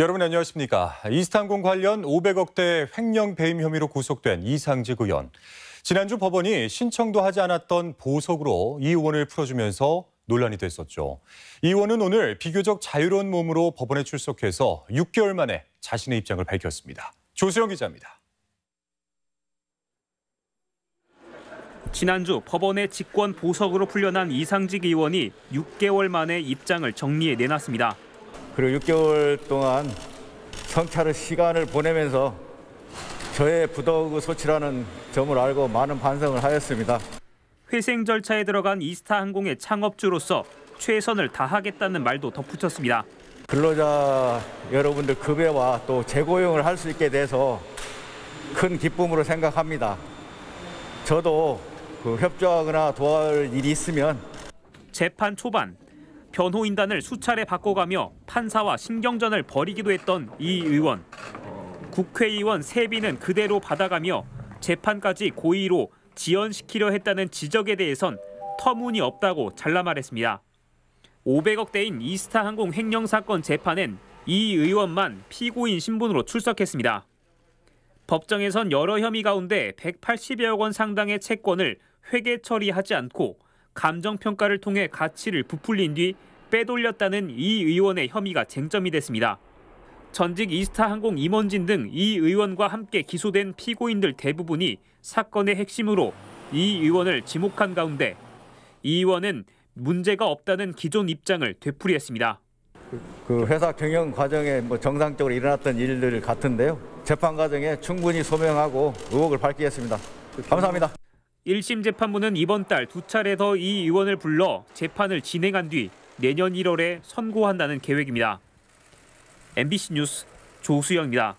여러분 안녕하십니까. 이스타항공 관련 500억대 횡령 배임 혐의로 구속된 이상직 의원. 지난주 법원이 신청도 하지 않았던 보석으로 이 의원을 풀어주면서 논란이 됐었죠. 이 의원은 오늘 비교적 자유로운 몸으로 법원에 출석해서 6개월 만에 자신의 입장을 밝혔습니다. 조수영 기자입니다. 지난주 법원의 직권 보석으로 풀려난 이상직 의원이 6개월 만에 입장을 정리해 내놨습니다. 그리고 6개월 동안 성찰의 시간을 보내면서 저의 부덕의 소치라는 점을 알고 많은 반성을 하였습니다. 회생 절차에 들어간 이스타항공의 창업주로서 최선을 다하겠다는 말도 덧붙였습니다. 근로자 여러분들 급여와 또 재고용을 할 수 있게 돼서 큰 기쁨으로 생각합니다. 저도 협조하거나 도와줄 일이 있으면. 재판 초반 변호인단을 수차례 바꿔가며 판사와 신경전을 벌이기도 했던 이 의원. 국회의원 세비는 그대로 받아가며 재판까지 고의로 지연시키려 했다는 지적에 대해선 터무니없다고 잘라 말했습니다. 500억대인 이스타항공 횡령 사건 재판엔 이 의원만 피고인 신분으로 출석했습니다. 법정에선 여러 혐의 가운데 180여억 원 상당의 채권을 회계 처리하지 않고 감정평가를 통해 가치를 부풀린 뒤 빼돌렸다는 이 의원의 혐의가 쟁점이 됐습니다. 전직 이스타항공 임원진 등 이 의원과 함께 기소된 피고인들 대부분이 사건의 핵심으로 이 의원을 지목한 가운데 이 의원은 문제가 없다는 기존 입장을 되풀이했습니다. 그 회사 경영 과정에 정상적으로 일어났던 일들 같은데요. 재판 과정에 충분히 소명하고 의혹을 밝히겠습니다. 감사합니다. 1심 재판부는 이번 달 2차례 더 이 의원을 불러 재판을 진행한 뒤 내년 1월에 선고한다는 계획입니다. MBC 뉴스 조수영입니다.